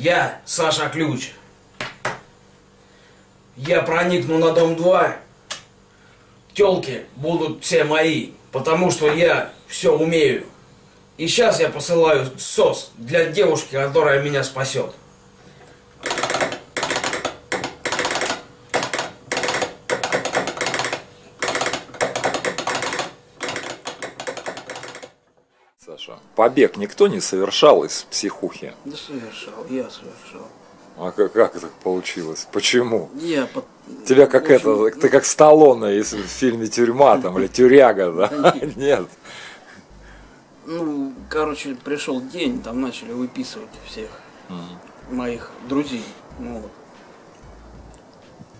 Я Саша Ключ. Я проникну на дом 2. Тёлки будут все мои, потому что я все умею. И сейчас я посылаю сос для девушки, которая меня спасет. Саша, побег никто не совершал из психухи? Да совершал, я совершал. А как так получилось? Почему? Тебя как это, ты как Сталлоне из фильма «Тюрьма» там, или «Тюряга», да? Нет. Ну, короче, пришел день, там начали выписывать всех моих друзей. Вот.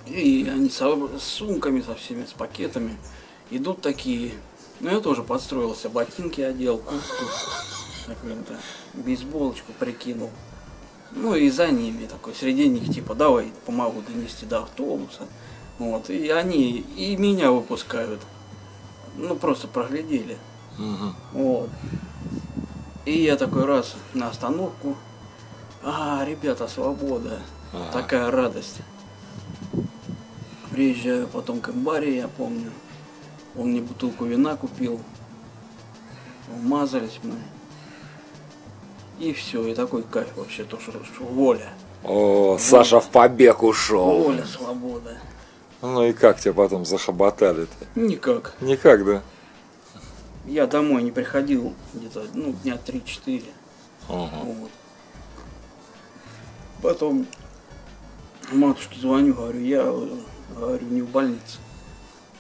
И они с сумками, со всеми, с пакетами идут такие. Ну, я тоже подстроился, ботинки одел, куртку, какую-то бейсболочку прикинул. Ну и за ними такой, среди них типа, давай помогу донести до автобуса. Вот, и они и меня выпускают. Ну, просто проглядели. Вот. И я такой раз на остановку. А, ребята, свобода. Такая радость. Приезжаю потом к имбаре, я помню. Он мне бутылку вина купил. Умазались мы. И все, и такой кайф вообще, то, что воля. О, воля. Саша в побег ушел. Воля, свобода. Ну и как тебя потом захоботали-то? Никак. Никак, да? Я домой не приходил где-то, ну, дня 3-4. Вот. Потом матушке звоню, говорю, я не в больнице.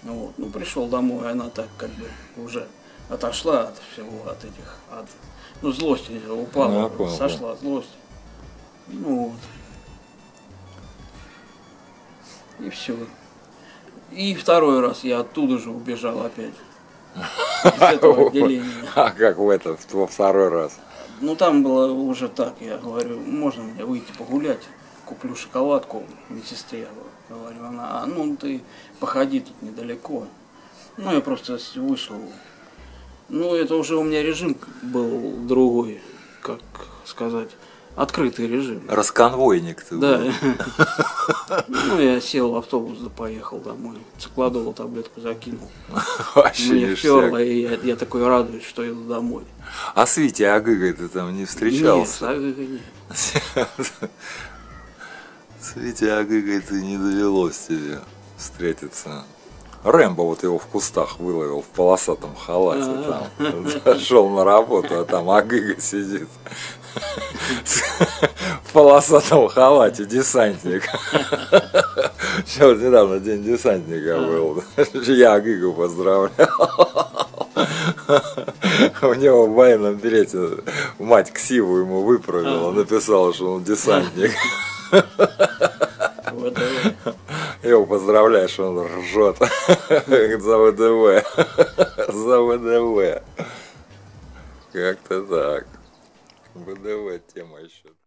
Вот. Ну, пришел домой, она так как бы уже отошла от всего, от этих, от... Ну, злость упала, ну, сошла злость. Ну вот. И все. И второй раз я оттуда же убежал опять. Из этого отделения. А как в это, во второй раз? Ну там было уже так, я говорю, можно мне выйти погулять, куплю шоколадку медсестре, говорю, она, ну ты походи тут недалеко. Ну я просто вышел. Ну это уже у меня режим был другой, как сказать, открытый режим. Расконвойник ты. Да. Ну я сел в автобус, да поехал домой, циклодол таблетку закинул. Мне вперло, и я такой радуюсь, что иду домой. А с Витей Агыгой ты там не встречался? Нет, с Агыгой нет. С Витей Агыгой ты не довелось тебе встретиться. Рэмбо вот его в кустах выловил в полосатом халате, зашел на работу, а там Агыга сидит в полосатом халате, десантник. Еще вот недавно день десантника был, я Агыгу поздравлял. У него в военном берете мать Ксиву ему выправила, написала, что он десантник. Его поздравляешь, он ржет. За ВДВ. За ВДВ. Как-то так. ВДВ тема еще.